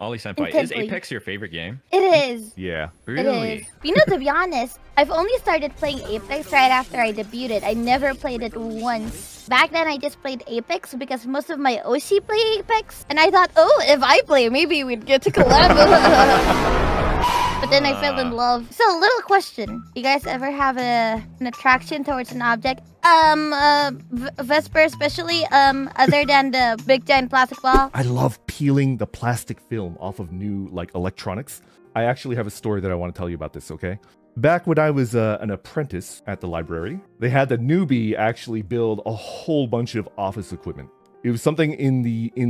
Ollie Senpai, is Apex your favorite game? It is. Yeah. Really? It is. You know, to be honest, I've only started playing Apex right after I debuted. I never played it once. Back then, I just played Apex because most of my Oshi play Apex. And I thought, oh, if I play, maybe we'd get to collab. But then I fell in love. So, little question. You guys ever have an attraction towards an object? Vesper especially, other than the big giant plastic ball? I love peeling the plastic film off of new, like, electronics. I actually have a story that I want to tell you about this, okay? Back when I was an apprentice at the library, they had the newbie actually build a whole bunch of office equipment. It was something in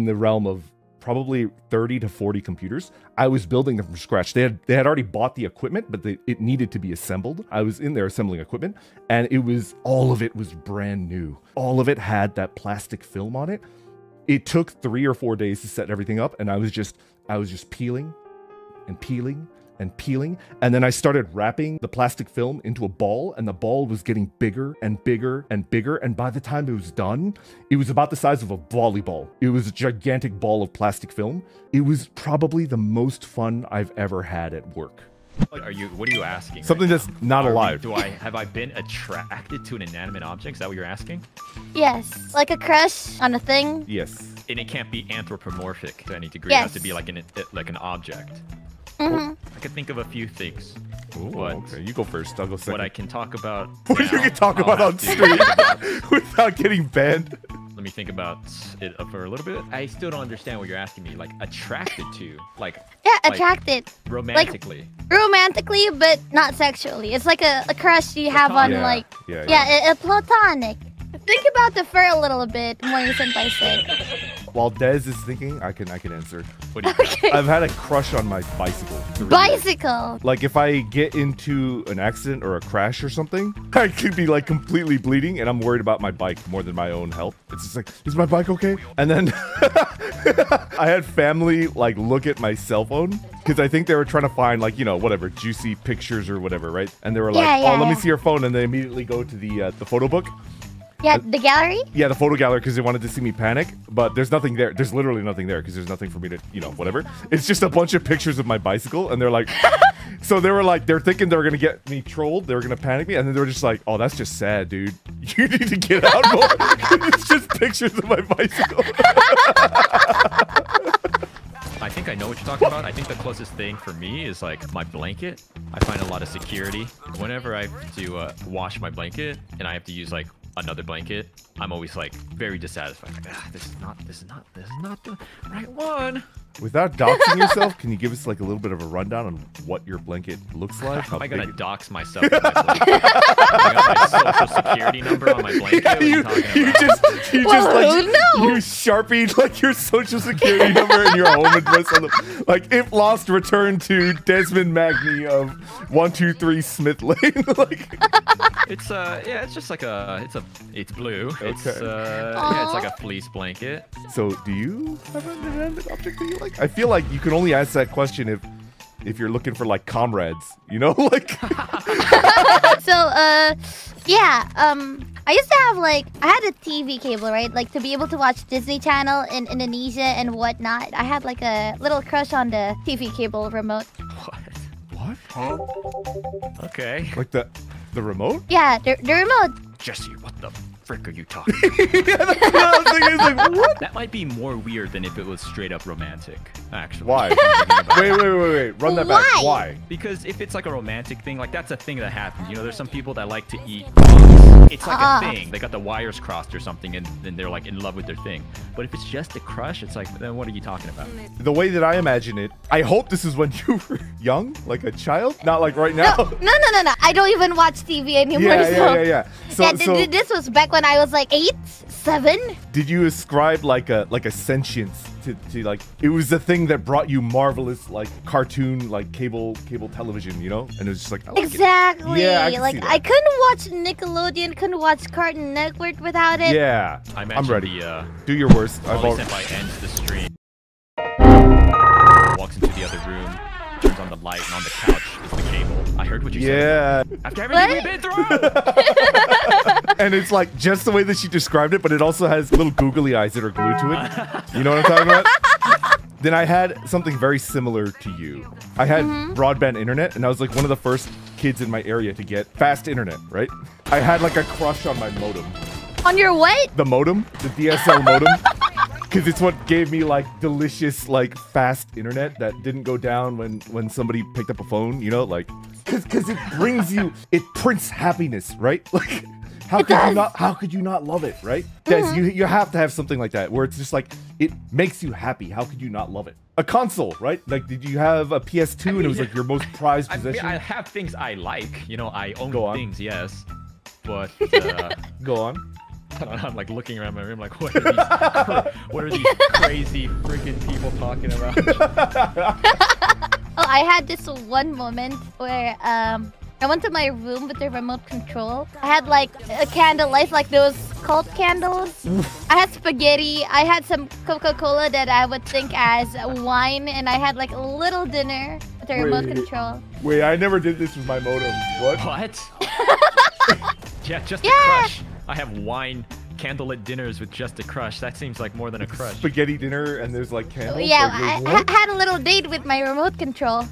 the realm of probably 30 to 40 computers. I was building them from scratch. They had already bought the equipment, but it needed to be assembled. I was in there assembling equipment, and all of it was brand new. All of it had that plastic film on it. It took 3 or 4 days to set everything up, and I was just peeling and peeling and peeling, and then I started wrapping the plastic film into a ball, and the ball was getting bigger and bigger and bigger, and by the time it was done, it was about the size of a volleyball. It was a gigantic ball of plastic film. It was probably the most fun I've ever had at work. What are you asking? Something right that's now? Not alive. Have I been attracted to an inanimate object? Is that what you're asking? Yes. Like a crush on a thing? Yes. And it can't be anthropomorphic to any degree. Yes. It has to be like an object. Mm-hmm. I could think of a few things. Ooh, but okay, you go first. I'll go second. What I can talk about. What you can talk about on stream without getting banned. Let me think about it for a little bit. I still don't understand what you're asking me. Like attracted to, like yeah, like attracted romantically. Like, romantically, but not sexually. It's like a crush you platonic. Have on yeah. like yeah, a platonic. Think about the fur a little bit more than Senpai said. While Dez is thinking, I can answer. What do you okay. I've had a crush on my bicycle. Bicycle? Like if I get into an accident or a crash or something, I could be like completely bleeding and I'm worried about my bike more than my own health. It's just like, is my bike okay? And then I had family like look at my cell phone because I think they were trying to find like, you know, whatever, juicy pictures or whatever, right? And they were like, let me see your phone. And they immediately go to the photo book. Yeah, the gallery? Yeah, the photo gallery, because they wanted to see me panic, but there's nothing there. There's literally nothing there, because there's nothing for me to, you know, whatever. It's just a bunch of pictures of my bicycle, and they're like... So they were like, they're thinking they're going to get me trolled, they're going to panic me, and then they were just like, oh, that's just sad, dude. You need to get out more. It's just pictures of my bicycle. I think I know what you're talking about. I think the closest thing for me is like my blanket. I find a lot of security. Whenever I have to wash my blanket, and I have to use like... another blanket, I'm always like very dissatisfied. Like, this is not the right one. Without doxing yourself, can you give us like a little bit of a rundown on what your blanket looks like? How am I gonna dox myself? With my blanket? I got my social security number on my blanket. Yeah, you sharpied like your social security number and your home address on the like. If lost, return to Desmond Magni of 123 Smith Lane. Like it's yeah, it's just like it's blue. Okay. Yeah, it's like a fleece blanket. So do you have an object that you like? I feel like you can only ask that question if you're looking for like comrades, you know, like. So I used to have like I had a TV cable, right? Like to be able to watch Disney Channel in Indonesia and whatnot. I had like a little crush on the TV cable remote. What? Huh? Okay. Like the remote? Yeah, the remote. Jesse, what the frick are you talking about? Yeah, that's what I was thinking. It's like, what? That might be more weird than if it was straight up romantic, actually. Why? wait. Run that back. Why? Because if it's like a romantic thing, like that's a thing that happens. You know, there's some people that like to eat. It's like a thing. They got the wires crossed or something, and then they're like in love with their thing. But if it's just a crush, it's like, then what are you talking about? The way that I imagine it, I hope this is when you were young, like a child, not like right now. No. I don't even watch TV anymore. Yeah. So this was back when I was like 8, 7. Did you ascribe like a sentience to like it was the thing that brought you marvelous like cartoon like cable television, you know? And it was just like I like exactly. It. Yeah, I couldn't watch Nickelodeon, couldn't watch Cartoon Network without it. Yeah, I'm ready. Do your worst. Ollie Senpai ends the stream. Walks into the other room. Turns on the light, and on the couch is the cable. I heard what you said. Yeah. After everything we've been through. And it's like just the way that she described it, but it also has little googly eyes that are glued to it. You know what I'm talking about? Then I had something very similar to you. I had broadband internet, and I was like one of the first kids in my area to get fast internet, right? I had like a crush on my modem. On your what? The modem, the DSL modem. Because it's what gave me like delicious, like fast internet that didn't go down when somebody picked up a phone, you know, like, because it brings you, it prints happiness, right? Like, how could you not love it, right? Des, you have to have something like that where it's just like, it makes you happy. How could you not love it? A console, right? Like, did you have a PS2 and it was like your most prized possession? I have things I like, you know, I own things, yes. But, go on. I'm like looking around my room like, what are these crazy freaking people talking about? Oh, I had this one moment where I went to my room with the remote control. I had like a candle light, like those cult candles. I had spaghetti. I had some Coca-Cola that I would think as wine. And I had like a little dinner with the remote control. Wait, I never did this with my modem. What? What? Yeah, just a crush. I have wine, candlelit dinners with just a crush. That seems like more than a crush. Spaghetti dinner and there's like candles. Yeah, like, I had a little date with my remote control.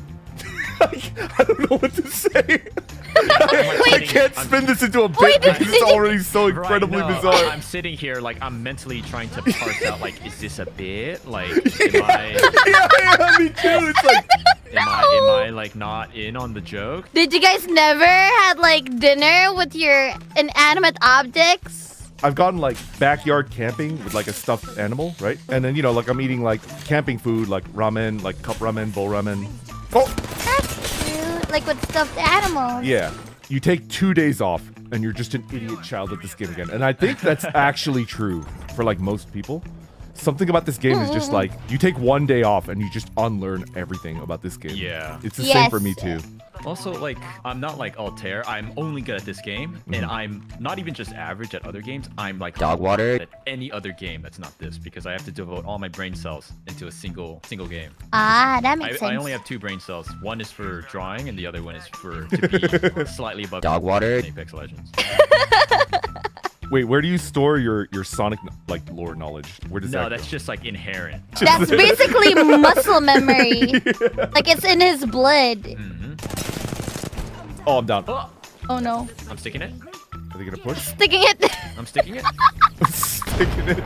I don't know what to say. I can't spin this into a bit. It's already so incredibly bizarre. I'm sitting here like I'm mentally trying to parse out like, is this a bit? Like, yeah, me too. It's like, am I like not in on the joke? Did you guys never had like dinner with your inanimate objects? I've gotten like backyard camping with like a stuffed animal, right? And then, you know, like I'm eating like camping food, like ramen, like cup ramen, bowl ramen. Oh! That's cute. Like with stuffed animals. Yeah. You take 2 days off and you're just an idiot child at this game again. And I think that's actually true for like most people. Something about this game is just like, you take 1 day off and you just unlearn everything about this game. Yeah. It's the same for me too. Also, like, I'm not like Altair. I'm only good at this game. And I'm not even just average at other games. I'm like dog water at any other game that's not this, because I have to devote all my brain cells into a single game. Ah, that makes sense. I only have 2 brain cells. One is for drawing and the other one is for to be slightly above dog water in Apex Legends. Wait, where do you store your Sonic like lore knowledge? Where does that go? That's just like inherent. That's basically muscle memory. Yeah. Like it's in his blood. Oh, I'm down. Oh. Oh no. I'm sticking it. Are they gonna push? Sticking it. I'm sticking it. I'm sticking it.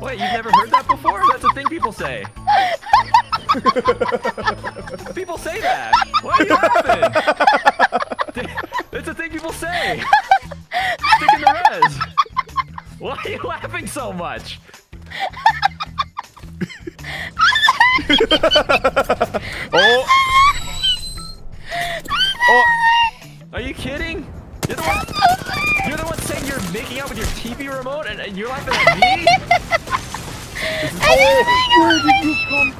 What? You've never heard that before? That's a thing people say. People say that. Why are you laughing? It's a thing people say. Sticking the res. Why are you laughing so much? Oh. Are you kidding? You're the one saying you're making out with your TV remote and you're laughing at me? Where did you come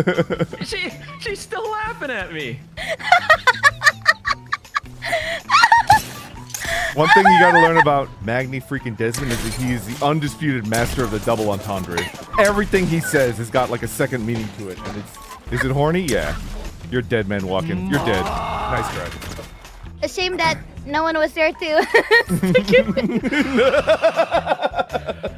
from? Oh. She's still laughing at me. One thing you gotta learn about Magni freaking Dezmond is that he is the undisputed master of the double entendre. Everything he says has got like a second meaning to it, and it's—is it horny? Yeah. You're dead, man walking. You're dead. Nice try. A shame that no one was there to stick it.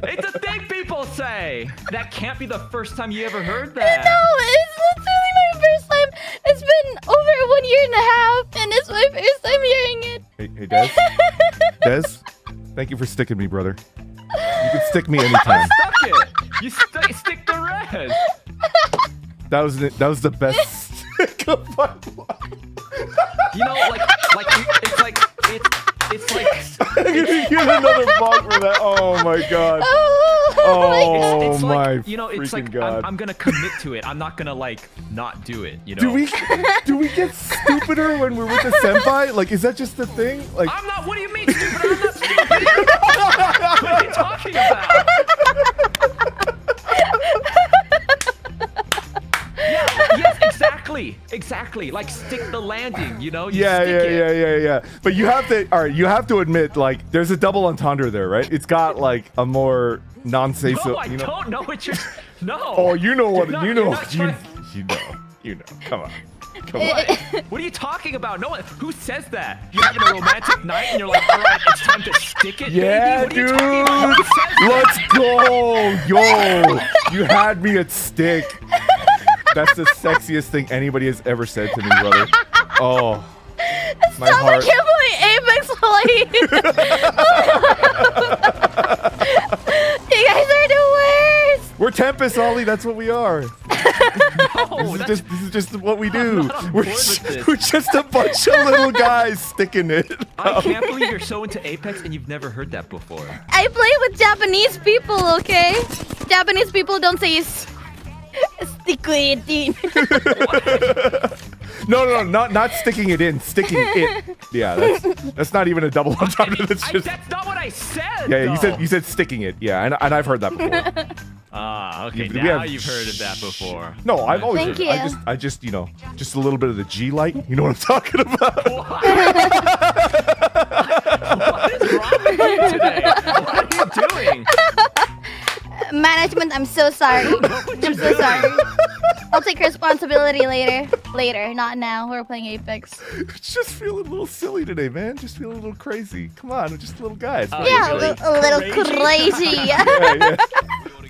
It's a thing people say. That can't be the first time you ever heard that. No, it's literally my first time. It's been over 1.5 years, and it's my first time hearing it. Hey, Des. Des, thank you for sticking me, brother. You can stick me anytime. You stuck it. You stick the red. That was the best stick of my life. You know, like it's like. I'm gonna get another vlog for that. Oh my god. Oh it's my like, you know, it's like god. I'm gonna commit to it. I'm not gonna like not do it. You know. Do we get stupider when we're with the senpai? Like, is that just the thing? Like, I'm not. What do you mean stupider? I'm not stupid. What are you talking about? Exactly. Like stick the landing, you know? Yeah. But you have to, all right, you have to admit, like, there's a double entendre there, right? It's got like a more non-say-so. No, you know? I don't know what you're. No. Oh, you know what? You know. You know. Come on. What? What are you talking about? No one. Who says that? You're having a romantic night and you're like, all right, it's time to stick it, baby. What are you talking about? Who says that? Let's go, yo! You had me at stick. That's the sexiest thing anybody has ever said to me, brother. Oh. My Stop, heart. I can't believe Apex played. You guys are the worst. We're Tempest, Ollie. That's what we are. No, this is just what we do. We're just a bunch of little guys sticking it. I can't believe you're so into Apex and you've never heard that before. I play with Japanese people, okay? Japanese people don't say sticky team. No, not sticking it in, sticking it. Yeah, that's not even a double entendre. That's not what I said. Yeah, though. you said sticking it. Yeah, and I've heard that before. Ah, okay, now you've heard of that before. No, I've always heard it. I just, you know, just a little bit of the G light. You know what I'm talking about? What is wrong with you today? What are you doing? Management, I'm so sorry. I'm so sorry. I'll take responsibility later. Later, not now. We're playing Apex. Just feeling a little silly today, man. Just feeling a little crazy. Come on, we're just little guys. Yeah, really a little crazy. Yeah.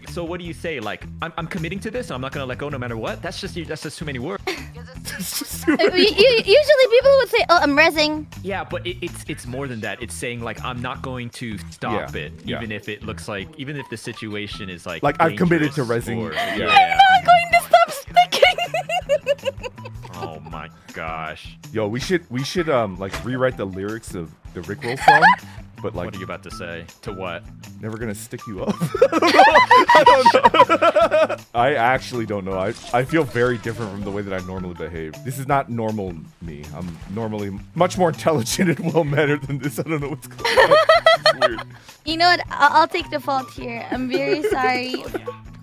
So what do you say? Like, I'm committing to this, and I'm not gonna let go no matter what. That's just too many words. Usually people would say, "Oh, I'm rezzing." Yeah, but it's more than that. It's saying like, "I'm not going to stop it, even if it looks like, even if the situation is like." Like I've committed to rezzing. I'm not going to stop sticking. Oh my gosh. Yo, we should like rewrite the lyrics of the Rickroll song. But like, what are you about to say? To what? Never gonna stick you up. I don't know. I actually don't know. I feel very different from the way that I normally behave. This is not normal me. I'm normally much more intelligent and well-mannered than this. I don't know what's going on. It's weird. You know what? I'll take the fault here. I'm very sorry.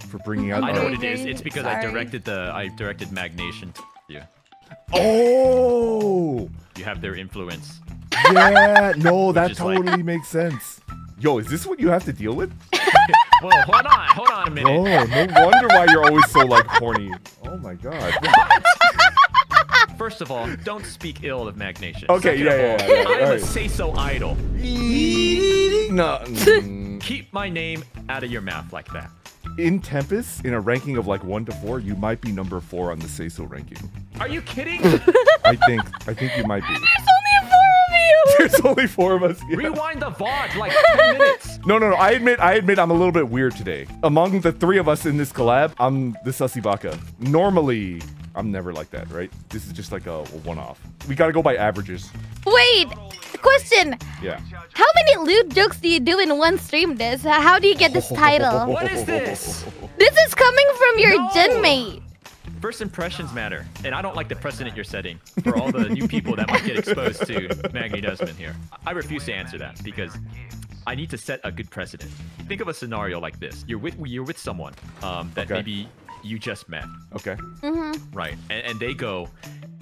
For bringing out. I know what it is. It's because I directed Magnation to you. Oh! You have their influence. Yeah, no, that totally makes sense. Yo, is this what you have to deal with? Well, hold on a minute. Oh, no wonder why you're always so, like, horny. Oh, my God. First of all, don't speak ill of Magnation. Okay, Second of all, I'm a say-so idol. No. Keep my name out of your mouth like that. In Tempest, in a ranking of like 1 to 4, you might be number 4 on the say-so ranking. Are you kidding? I think you might be. There's only 4 of us. Yeah. Rewind the VOD like 10 minutes. No. I admit I'm a little bit weird today. Among the 3 of us in this collab, I'm the sussy baka. Normally, I'm never like that, right? This is just like a one-off. We gotta go by averages. Wait, question. Yeah. How many lewd jokes do you do in one stream, Des? How do you get this title? What is this? This is coming from your genmate. First impressions matter, and I don't like the precedent you're setting for all the new people that might get exposed to Magni Dezmond here. I refuse to answer that because I need to set a good precedent. Think of a scenario like this: you're with someone that maybe you just met. Okay. Mm-hmm. Right, and they go,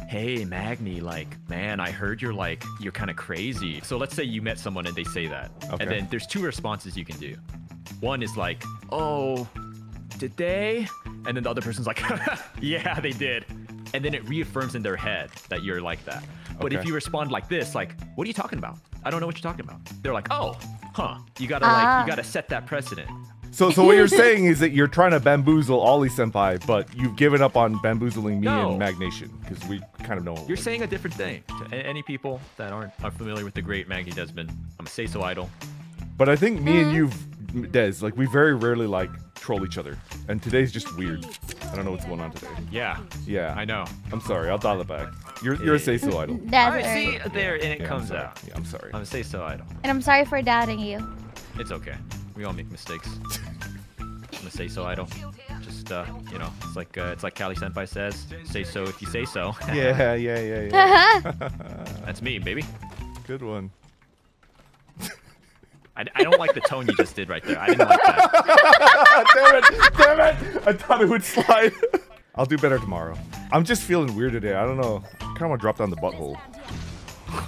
"Hey, Magni, like, man, I heard you're kind of crazy." So let's say you met someone and they say that, and then there's 2 responses you can do. One is like, "Oh, did they?" And then the other person's like, yeah, they did. And then it reaffirms in their head that you're like that. But if you respond like this, like, what are you talking about? I don't know what you're talking about. They're like, oh, huh. You gotta like, you gotta set that precedent. So what you're saying is that you're trying to bamboozle Ollie Senpai, but you've given up on bamboozling me and Magnation because we kind of know. You're saying a different thing. To any people that are familiar with the great Magni Dezmond, I'm a say-so idol. But I think me and you, Des, like, we very rarely like troll each other, and today's just weird. I don't know what's going on today. Yeah, I know. I'm sorry. I'll dial it back. You're a say-so idol. There it comes out. Yeah, I'm sorry. I'm a say-so idol. And I'm sorry for doubting you. It's okay. We all make mistakes. I'm a say-so idol. Just you know, it's like Callie Senpai says, say so if you say so. Yeah. That's me, baby. Good one. I don't like the tone you just did right there. I didn't like that. Damn it. I thought it would slide. I'll do better tomorrow. I'm just feeling weird today. I don't know. I kind of want to drop down the butthole.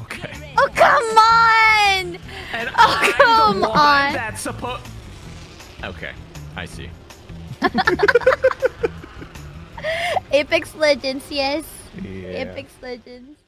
Okay. Oh, come on. And I'm the one that's supposed... Okay. I see. Apex Legends, yes. Apex Legends.